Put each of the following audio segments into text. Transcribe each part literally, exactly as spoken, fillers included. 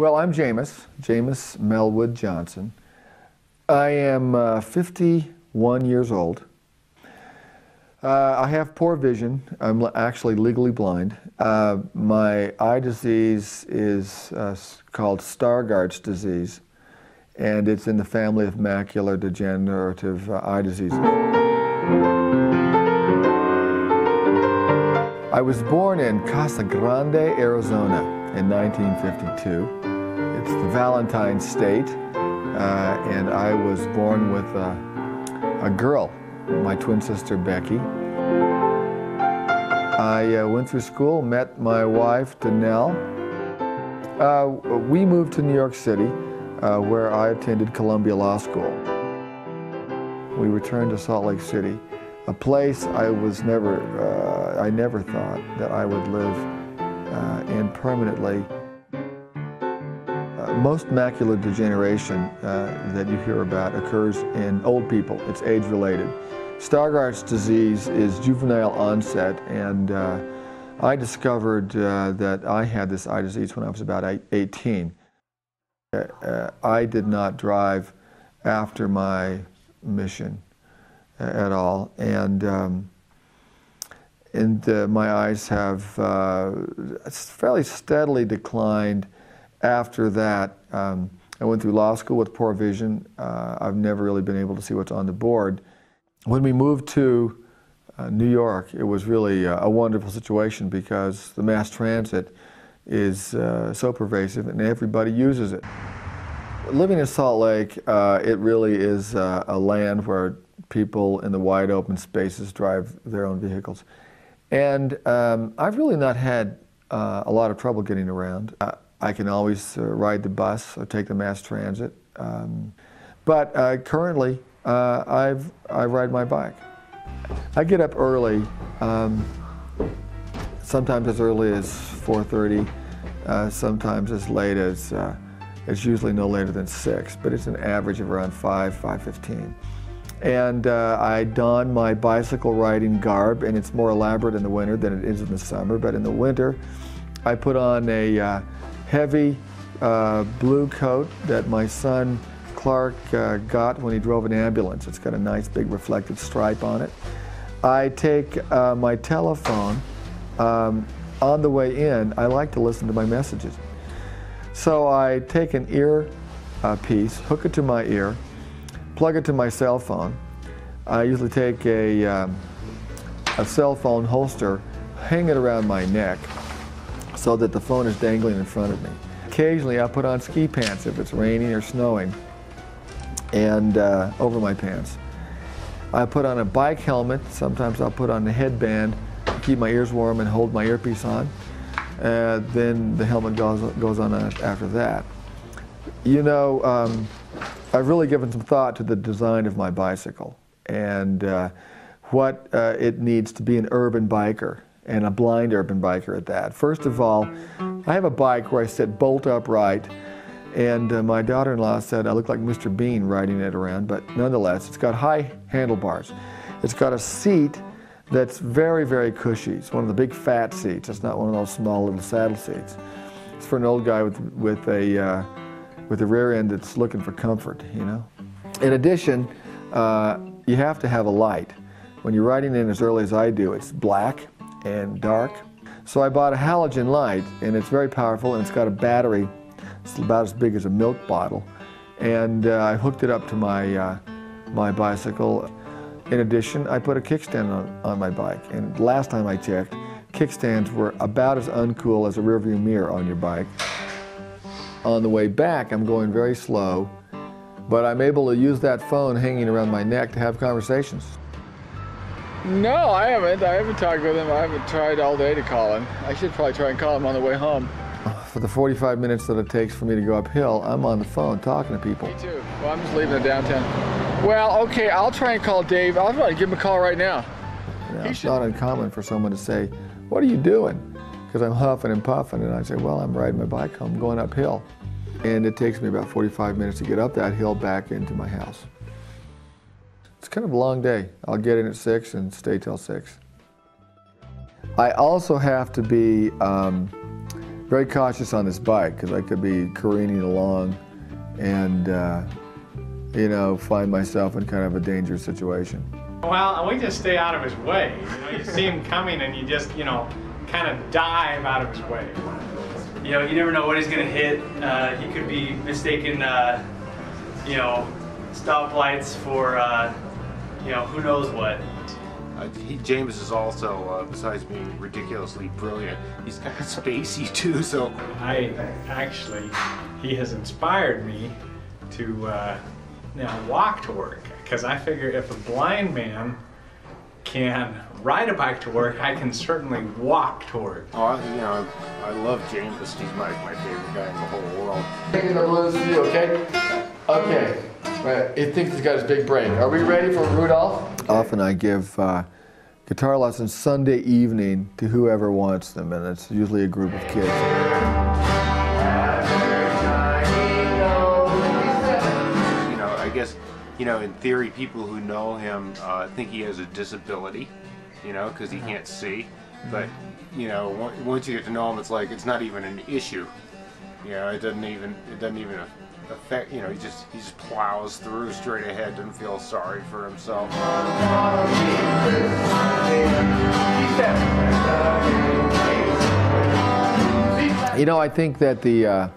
Well, I'm Jamis, Jamis Melwood Johnson. I am uh, fifty-one years old. Uh, I have poor vision. I'm actually legally blind. Uh, my eye disease is uh, called Stargardt's disease, and it's in the family of macular degenerative uh, eye diseases. I was born in Casa Grande, Arizona in nineteen fifty-two. It's the Valentine state, uh, and I was born with a, a girl, my twin sister Becky. I uh, went through school, met my wife Danelle. Uh, we moved to New York City, Uh, where I attended Columbia Law School. We returned to Salt Lake City, a place I was never, uh, I never thought that I would live uh, in permanently. Uh, most macular degeneration uh, that you hear about occurs in old people. It's age-related. Stargardt's disease is juvenile onset, and uh, I discovered uh, that I had this eye disease when I was about eighteen. Uh, I did not drive after my mission uh, at all, and um, and uh, my eyes have uh, fairly steadily declined after that. Um, I went through law school with poor vision. Uh, I've never really been able to see what's on the board. When we moved to uh, New York, it was really a, a wonderful situation because the mass transit is uh, so pervasive and everybody uses it. Living in Salt Lake, uh, it really is uh, a land where people in the wide open spaces drive their own vehicles. And um, I've really not had uh, a lot of trouble getting around. Uh, I can always uh, ride the bus or take the mass transit. Um, but uh, currently, uh, I've, I ride my bike. I get up early. Um, Sometimes as early as four thirty, uh, sometimes as late as, uh, it's usually no later than six, but it's an average of around five, five fifteen. And uh, I don my bicycle riding garb, and it's more elaborate in the winter than it is in the summer, but in the winter, I put on a uh, heavy uh, blue coat that my son Clark uh, got when he drove an ambulance. It's got a nice big reflective stripe on it. I take uh, my telephone. Um, on the way in, I like to listen to my messages. So I take an ear uh, piece, hook it to my ear, plug it to my cell phone. I usually take a, um, a cell phone holster, hang it around my neck so that the phone is dangling in front of me. Occasionally I put on ski pants if it's raining or snowing, and uh, over my pants. I put on a bike helmet, sometimes I'll put on a headband, keep my ears warm and hold my earpiece on. Uh, then the helmet goes, goes on after that. You know, um, I've really given some thought to the design of my bicycle and uh, what uh, it needs to be an urban biker and a blind urban biker at that. First of all, I have a bike where I sit bolt upright, and uh, my daughter-in-law said I look like Mister Bean riding it around, but nonetheless, it's got high handlebars. It's got a seat that's very, very cushy. It's one of the big fat seats. It's not one of those small little saddle seats. It's for an old guy with, with, a, uh, with a rear end that's looking for comfort, you know. In addition, uh, you have to have a light. When you're riding in as early as I do, it's black and dark. So I bought a halogen light, and it's very powerful, and it's got a battery. It's about as big as a milk bottle. And uh, I hooked it up to my, uh, my bicycle. In addition, I put a kickstand on, on my bike, and last time I checked, kickstands were about as uncool as a rearview mirror on your bike. On the way back, I'm going very slow, but I'm able to use that phone hanging around my neck to have conversations. No, I haven't. I haven't talked with him. I haven't tried all day to call him. I should probably try and call him on the way home. For the forty-five minutes that it takes for me to go uphill, I'm on the phone talking to people. Me too. Well, I'm just leaving the downtown. Well, okay, I'll try and call Dave. I'll try to give him a call right now. Yeah, it's should. Not uncommon for someone to say, "What are you doing?" Because I'm huffing and puffing, and I say, "Well, I'm riding my bike home, going uphill." And it takes me about forty-five minutes to get up that hill back into my house. It's kind of a long day. I'll get in at six and stay till six. I also have to be um, very cautious on this bike because I could be careening along and, uh, you know, find myself in kind of a dangerous situation. Well, we just stay out of his way. You know, you see him coming and you just, you know, kind of dive out of his way. You know, you never know what he's going to hit. Uh, he could be mistaken, uh, you know, stoplights for, uh, you know, who knows what. Uh, he, Jamis is also, uh, besides being ridiculously brilliant, he's kind of spacey too, so. I actually, he has inspired me to uh, now walk to work, because I figure if a blind man can ride a bike to work, I can certainly walk to work. Oh, I, you know, I, I love Jamis. He's my, my favorite guy in the whole world. Taking the balloons to you, okay? Okay. Right. He thinks he's got his big break. Are we ready for Rudolph? Okay. Often I give uh, guitar lessons Sunday evening to whoever wants them, and it's usually a group of kids. You know, in theory, people who know him uh, think he has a disability, you know, because he can't see. But, you know, once you get to know him, it's like it's not even an issue. You know, it doesn't even it doesn't even affect. You know, he just he just plows through straight ahead, doesn't feel sorry for himself. You know, I think that the. Uh,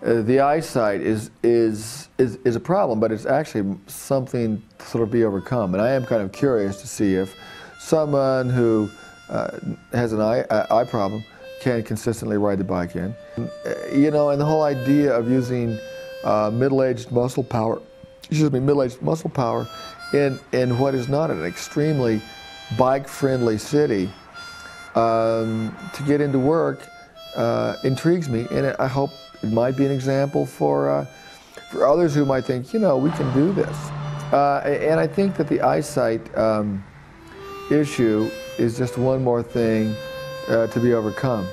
Uh, the eyesight is, is is is a problem, but it's actually something to sort of be overcome. And I am kind of curious to see if someone who uh, has an eye uh, eye problem can consistently ride the bike in. You know, and the whole idea of using uh, middle-aged muscle power, excuse me, middle-aged muscle power, in in what is not an extremely bike-friendly city um, to get into work uh, intrigues me, and I hope. It might be an example for, uh, for others who might think, you know, we can do this. Uh, and I think that the eyesight um, issue is just one more thing uh, to be overcome.